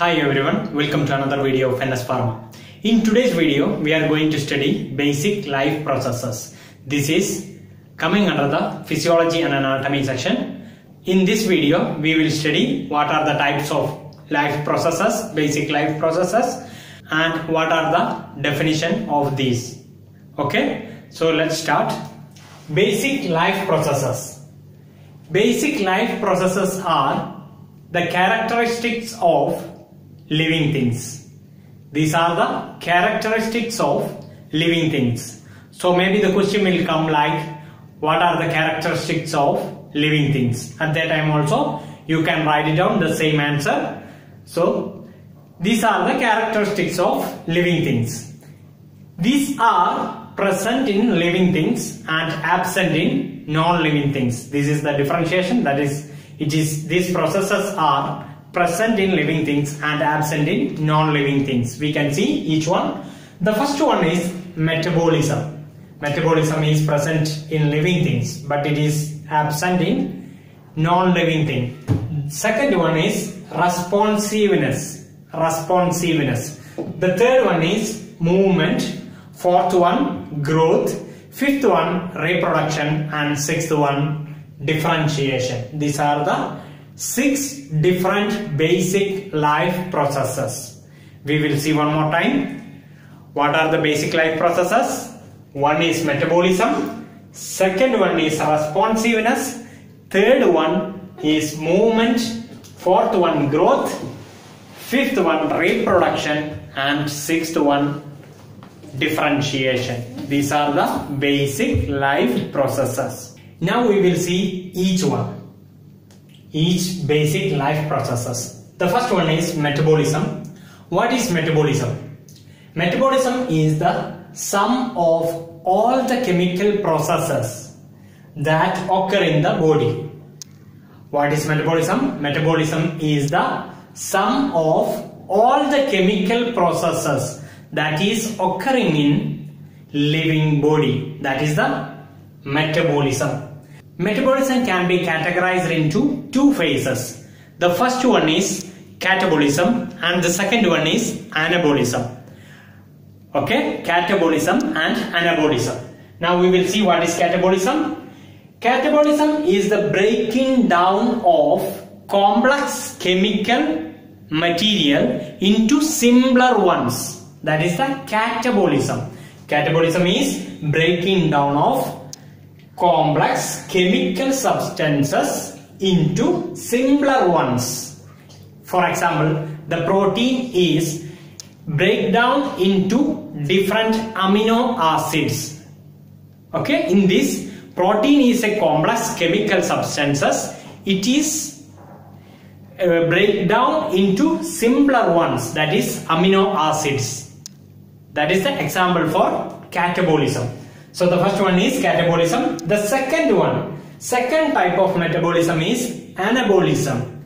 Hi everyone, welcome to another video of NS Pharma. In today's video, we are going to study basic life processes. This is coming under the physiology and anatomy section. In this video, we will study what are the types of life processes, basic life processes, and what are the definition of these. Okay, so let's start. Basic life processes. Basic life processes are the characteristics of living things. These are the characteristics of living things. So maybe the question will come like, what are the characteristics of living things? At that time also you can write it down the same answer. So these are the characteristics of living things. These are present in living things and absent in non-living things. This is the differentiation, that is, it is these processes are present in living things and absent in non-living things. We can see each one. The first one is metabolism. Metabolism is present in living things, but it is absent in non-living thing. Second one is responsiveness. Responsiveness. The third one is movement. Fourth one, growth. Fifth one, reproduction. And sixth one, differentiation. These are the six different basic life processes. We will see one more time. What are the basic life processes? One is metabolism, second one is responsiveness, third one is movement, fourth one growth, fifth one reproduction, and sixth one differentiation. These are the basic life processes. Now we will see each one. Each basic life processes. The first one is metabolism. What is metabolism? Metabolism is the sum of all the chemical processes that occur in the body. What is metabolism? Metabolism is the sum of all the chemical processes that is occurring in living body. That is the metabolism. Metabolism can be categorized into two phases. The first one is catabolism and the second one is anabolism. Okay, catabolism and anabolism. Now we will see what is catabolism. Catabolism is the breaking down of complex chemical material into simpler ones. That is the catabolism. Catabolism is breaking down of complex chemical substances into simpler ones. For example, the protein is break down into different amino acids. Okay, in this, protein is a complex chemical substances. It is break down into simpler ones, that is amino acids. That is the example for catabolism. So the first one is catabolism. The second type of metabolism is anabolism.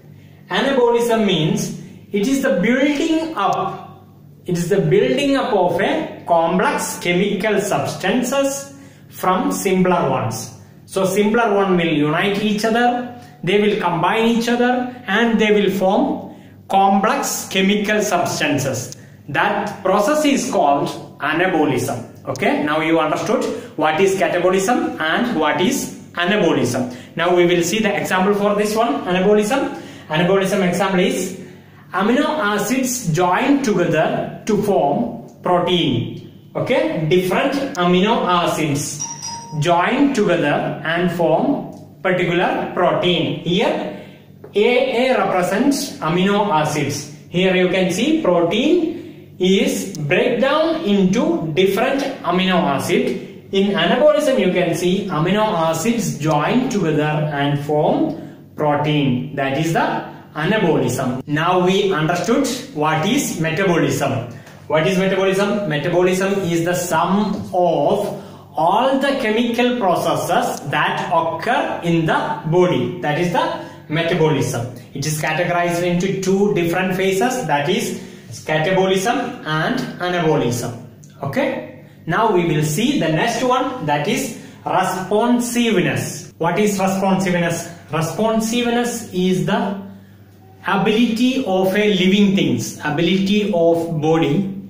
Anabolism means it is the building up. It is the building up of a complex chemical substances from simpler ones. So simpler one will unite each other. They will combine each other and they will form complex chemical substances. That process is called anabolism. Okay, now you understood what is catabolism and what is anabolism. Now we will see the example for this one, anabolism. Anabolism example is amino acids joined together to form protein. Okay, different amino acids joined together and form particular protein. Here AA represents amino acids. Here you can see protein is breakdown into different amino acid. In anabolism you can see amino acids join together and form protein. That is the anabolism. Now we understood what is metabolism. What is metabolism? Metabolism is the sum of all the chemical processes that occur in the body. That is the metabolism. It is categorized into two different phases, that is catabolism and anabolism. Okay, now we will see the next one, that is responsiveness. What is responsiveness? Responsiveness is the ability of a living things, ability of body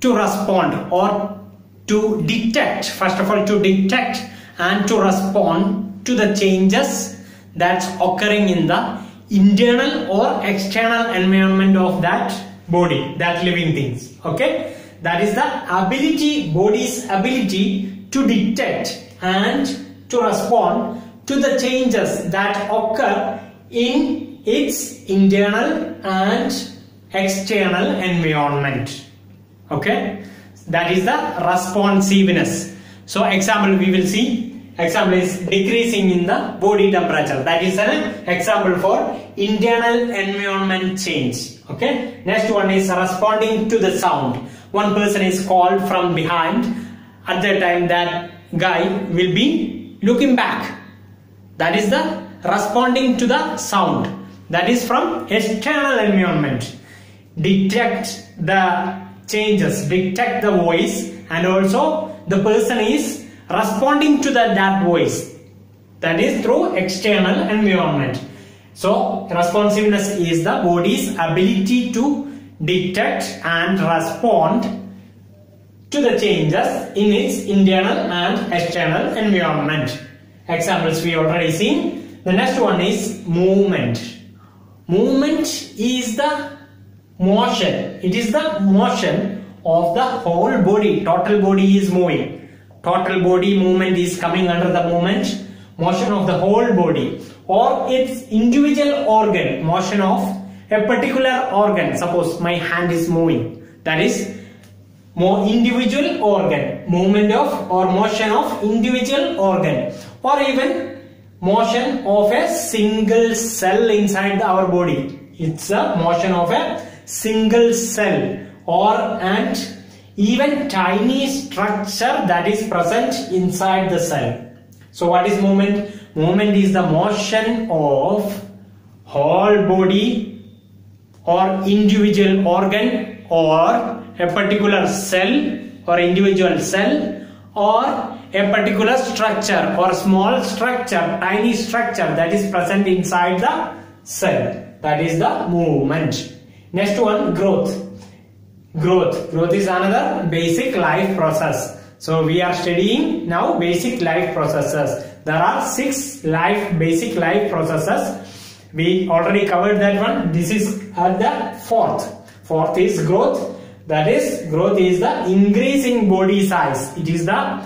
to respond or to detect, first of all to detect and to respond to the changes that's occurring in the internal or external environment of that body, that living things. Okay, that is the ability, body's ability to detect and to respond to the changes that occur in its internal and external environment. Okay, that is the responsiveness. So example, we will see, example is decreasing in the body temperature. That is an example for internal environment change. Okay, next one is responding to the sound. One person is called from behind, at the time that guy will be looking back. That is the responding to the sound. That is from external environment. Detect the changes, detect the voice, and also the person is responding to that voice. That is through external environment. So responsiveness is the body's ability to detect and respond to the changes in its internal and external environment. Examples we already seen. The next one is movement. Movement is the motion. It is the motion of the whole body. Total body is moving. Total body movement is coming under the movement. Motion of the whole body or its individual organ. Motion of a particular organ. Suppose my hand is moving. That is more individual organ. Movement of or motion of individual organ, or even motion of a single cell inside our body. It's a motion of a single cell or and even tiny structure that is present inside the cell. So what is movement? Movement is the motion of whole body or individual organ or a particular cell or individual cell or a particular structure or small structure, tiny structure that is present inside the cell. That is the movement. Next one, growth. Growth is another basic life process. So we are studying now basic life processes. There are 6 basic life processes. We already covered that one. This is at the fourth is growth. That is, growth is the increasing body size. It is the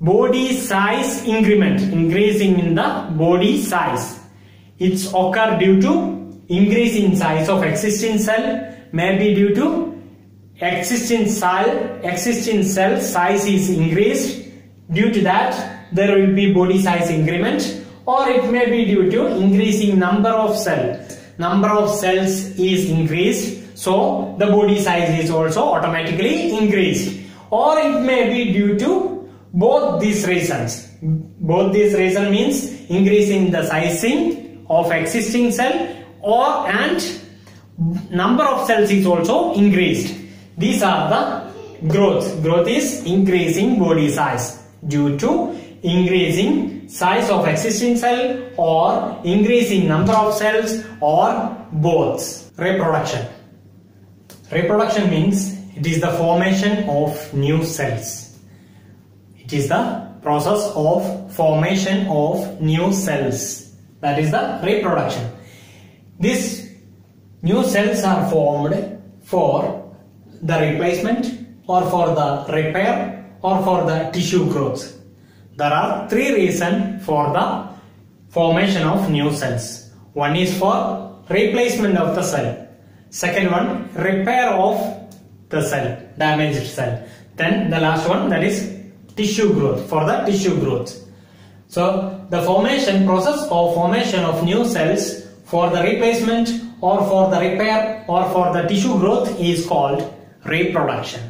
body size increment, increasing in the body size. It's occur due to increase in size of existing cell, may be due to existing cell size is increased. Due to that there will be body size increment, or it may be due to increasing number of cells. Number of cells is increased, so the body size is also automatically increased. Or it may be due to both these reasons. Both these reasons means increasing the sizing of existing cell or and number of cells is also increased. These are the growth. Growth is increasing body size due to increasing size of existing cell or increasing number of cells or both. Reproduction. Reproduction means it is the formation of new cells. It is the process of formation of new cells. That is the reproduction. These new cells are formed for the replacement or for the repair or for the tissue growth. There are 3 reasons for the formation of new cells. One is for replacement of the cell. Second one, repair of the cell, damaged cell. Then the last one, that is tissue growth, for the tissue growth. So the formation process or formation of new cells for the replacement or for the repair or for the tissue growth is called reproduction.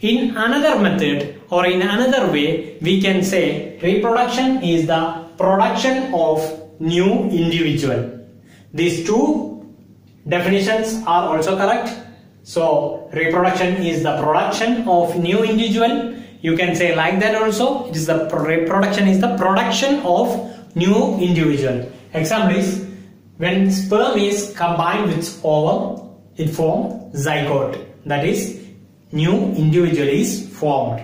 In another method or in another way, we can say reproduction is the production of new individual. These 2 definitions are also correct. So reproduction is the production of new individual. You can say like that also. It is the reproduction is the production of new individual. Example is When sperm is combined with ovum, it forms zygote, that is new individual is formed.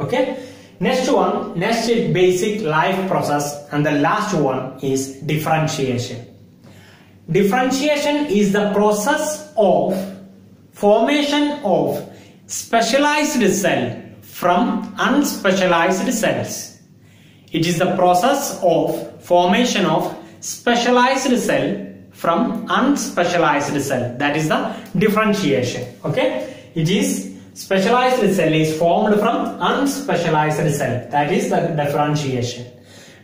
Okay. Next one, next is basic life process, and the last one is differentiation. Differentiation is the process of formation of specialized cell from unspecialized cells. It is the process of formation of specialized cell from unspecialized cell. That is the differentiation. Okay. It is specialized cell is formed from unspecialized cell. That is the differentiation.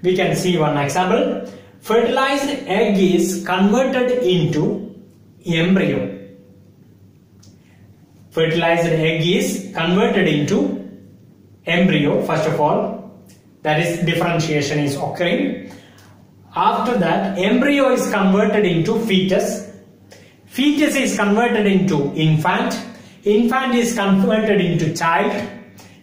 We can see one example. Fertilized egg is converted into embryo. Fertilized egg is converted into embryo, first of all. That is differentiation is occurring. After that, embryo is converted into fetus. Fetus is converted into infant. Infant is converted into child.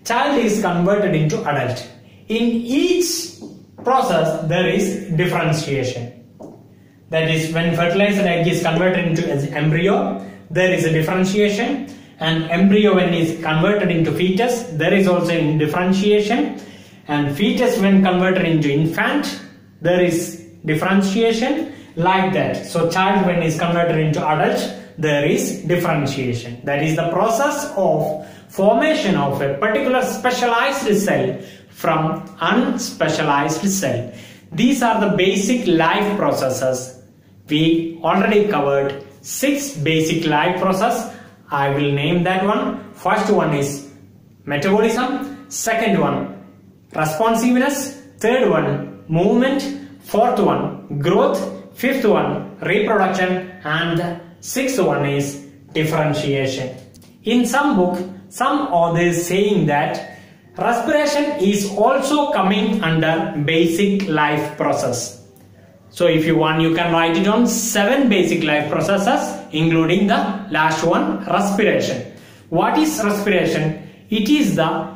Child is converted into adult. In each process there is differentiation. That is, when fertilized egg is converted into as embryo, there is a differentiation, and embryo when is converted into fetus, there is also a differentiation, and fetus when converted into infant, there is differentiation, like that. So child when is converted into adult, there is differentiation. That is the process of formation of a particular specialized cell from unspecialized cell. These are the basic life processes. We already covered 6 basic life processes. I will name that one. First one is metabolism, second one responsiveness, third one movement, fourth one growth, fifth one reproduction, and sixth one is differentiation. In some book, some authors saying that respiration is also coming under basic life process. So if you want, you can write it on 7 basic life processes, including the last one, respiration. What is respiration? It is the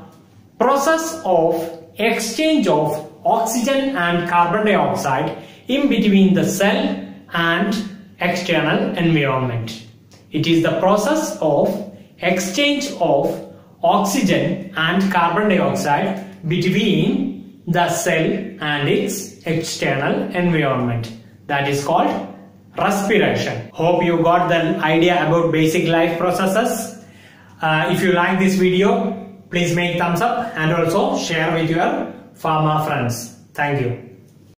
process of exchange of oxygen and carbon dioxide in between the cell and external environment. It is the process of exchange of oxygen and carbon dioxide between the cell and its external environment. That is called respiration. Hope you got the idea about basic life processes. If you like this video, please make thumbs up and also share with your pharma friends. Thank you.